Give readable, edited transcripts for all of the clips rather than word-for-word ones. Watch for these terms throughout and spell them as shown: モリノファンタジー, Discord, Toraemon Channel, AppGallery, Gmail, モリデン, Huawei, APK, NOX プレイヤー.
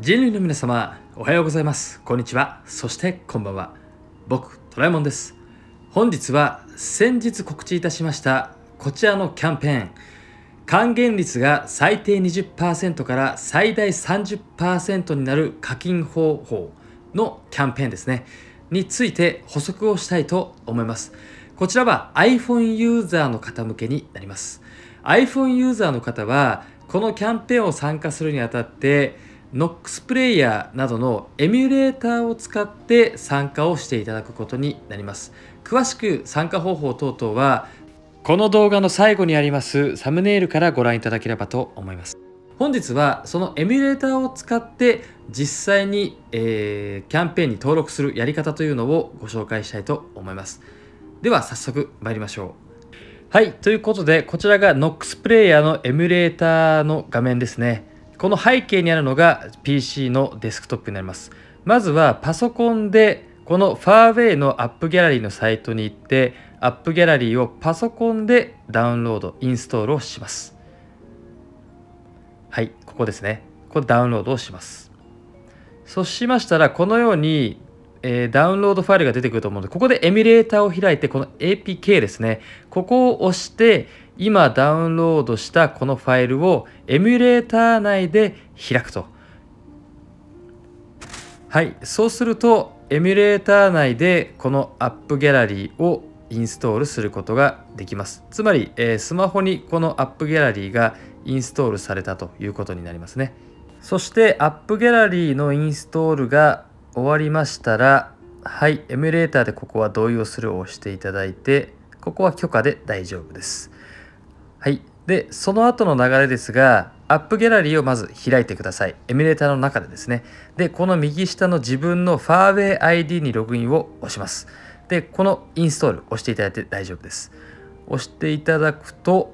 人類の皆様、おはようございます、こんにちは、そしてこんばんは。僕トラえもんです。本日は先日告知いたしましたこちらのキャンペーン、還元率が最低 20% から最大 30% になる課金方法のキャンペーンですねについて補足をしたいと思います。こちらは iPhone ユーザーの方向けになります。 iPhone ユーザーの方はこのキャンペーンを参加するにあたって、NOX プレイヤーなどのエミュレーターを使って参加をしていただくことになります。詳しく参加方法等々はこの動画の最後にありますサムネイルからご覧いただければと思います。本日はそのエミュレーターを使って実際に、キャンペーンに登録するやり方というのをご紹介したいと思います。では早速参りましょう。はい、ということでこちらが NOX プレイヤーのエミュレーターの画面ですね。この背景にあるのが PC のデスクトップになります。まずはパソコンでこの Huawei の AppGallery のサイトに行って AppGallery をパソコンでダウンロード、インストールをします。はい、ここですね。これダウンロードをします。そうしましたらこのようにダウンロードファイルが出てくると思うので、ここでエミュレーターを開いて、この APK ですね。ここを押して今ダウンロードしたこのファイルをエミュレーター内で開くと。はい、そうするとエミュレーター内でこの AppGallery をインストールすることができます。つまり、スマホにこの AppGallery がインストールされたということになりますね。そして AppGallery のインストールが終わりましたら、はい、エミュレーターでここは同意をするを押していただいて、ここは許可で大丈夫です。はい、でその後の流れですが、AppGalleryをまず開いてください。エミュレーターの中でですね。で、この右下の自分の Huawei ID にログインを押します。で、このインストールを押していただいて大丈夫です。押していただくと、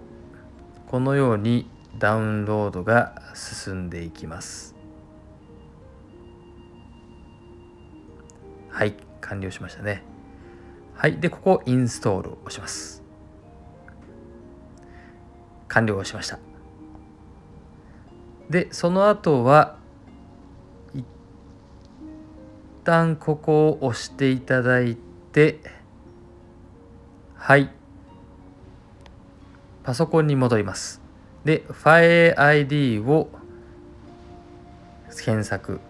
このようにダウンロードが進んでいきます。はい、完了しましたね。はい、で、ここインストールを押します。完了をしました。で、その後は、一旦ここを押していただいて、はい、パソコンに戻ります。で、Huawei ID を検索。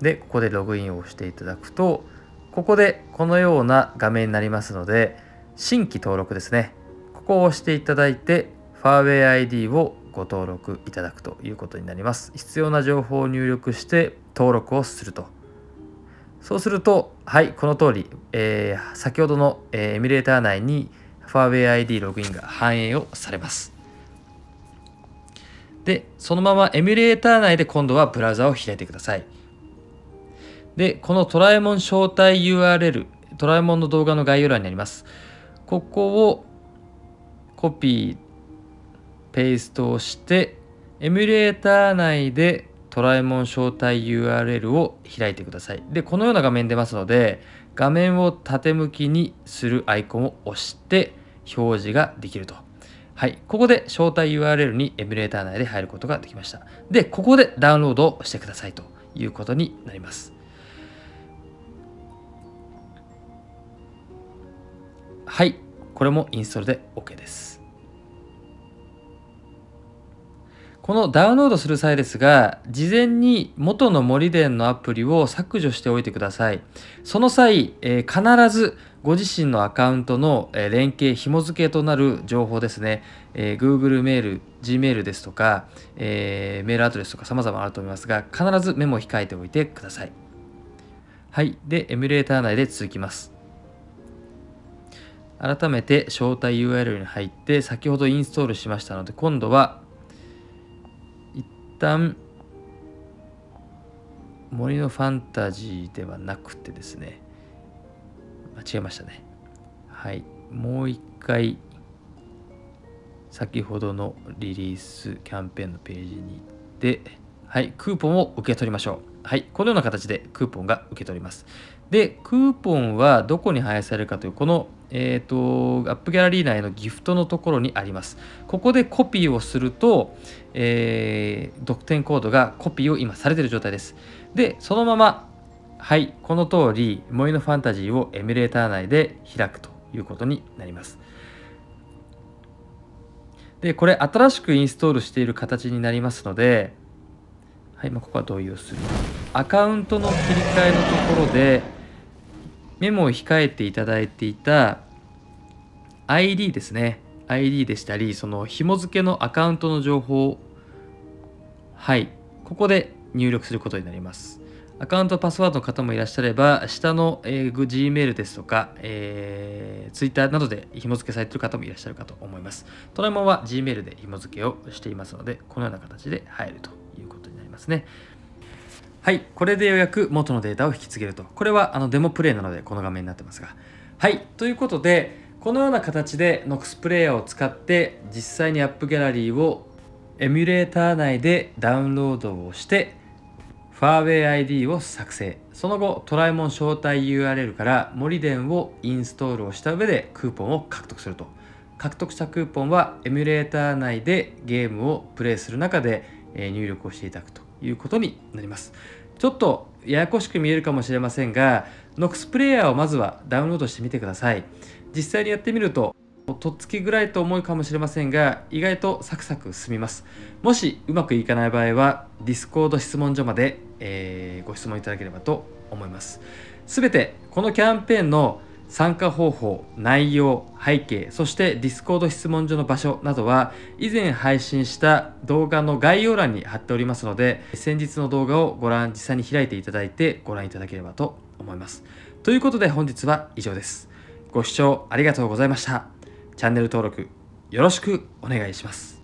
で、ここでログインを押していただくと、ここでこのような画面になりますので、新規登録ですね。ここを押していただいて、Huawei ID をご登録いただくということになります。必要な情報を入力して登録をすると。そうすると、はい、この通り、先ほどのエミュレーター内に Huawei ID ログインが反映をされます。で、そのままエミュレーター内で今度はブラウザを開いてください。で、このトラえもん招待 URL、トラえもんの動画の概要欄にあります。ここをコピー、ペーストをして、エミュレーター内でトラえもん招待 URL を開いてください。で、このような画面出ますので、画面を縦向きにするアイコンを押して表示ができると。はい、ここで招待 URL にエミュレーター内で入ることができました。で、ここでダウンロードをしてくださいということになります。はい、これもインストールで OK です。このダウンロードする際ですが、事前に元の森電のアプリを削除しておいてください。その際、必ずご自身のアカウントの連携、紐付けとなる情報ですね、Google メール、Gmail ですとか、メールアドレスとか様々あると思いますが、必ずメモを控えておいてください。はい、で、エミュレーター内で続きます。改めて招待 URL に入って先ほどインストールしましたので、今度は一旦森のファンタジーではなくてですね、間違えましたね。はい、もう一回先ほどのリリースキャンペーンのページに行って、はい、クーポンを受け取りましょう。はい、このような形でクーポンが受け取れます。で、クーポンはどこに配布されるかという、この、AppGallery 内のギフトのところにあります。ここでコピーをすると、得点コードがコピーを今されている状態です。で、そのまま、はい、この通り、萌えのファンタジーをエミュレーター内で開くということになります。で、これ、新しくインストールしている形になりますので、はい、ここは同様する。アカウントの切り替えのところでメモを控えていただいていた ID ですね。ID でしたり、その紐付けのアカウントの情報、はい、ここで入力することになります。アカウントパスワードの方もいらっしゃれば、下の Gmail ですとか、Twitter などで紐付けされている方もいらっしゃるかと思います。トライモンは Gmail で紐付けをしていますので、このような形で入るということになりますね。はい、これでようやく元のデータを引き継げると。これはデモプレイなのでこの画面になってますが。はい、ということで、このような形で NOX プレイヤーを使って実際に AppGallery をエミュレーター内でダウンロードをして、Huawei ID を作成。その後、トライモン招待 URL から森電をインストールをした上でクーポンを獲得すると。獲得したクーポンはエミュレーター内でゲームをプレイする中で入力をしていただくということになります。ちょっとややこしく見えるかもしれませんが、NOX プレイヤーをまずはダウンロードしてみてください。実際にやってみると、とっつきぐらいと思うかもしれませんが、意外とサクサク進みます。もしうまくいかない場合は、Discord 質問所まで、ご質問いただければと思います。すべてこのキャンペーンの参加方法、内容、背景、そして Discord 質問所の場所などは以前配信した動画の概要欄に貼っておりますので、先日の動画をご覧、実際に開いていただいてご覧いただければと思います。ということで本日は以上です。ご視聴ありがとうございました。チャンネル登録よろしくお願いします。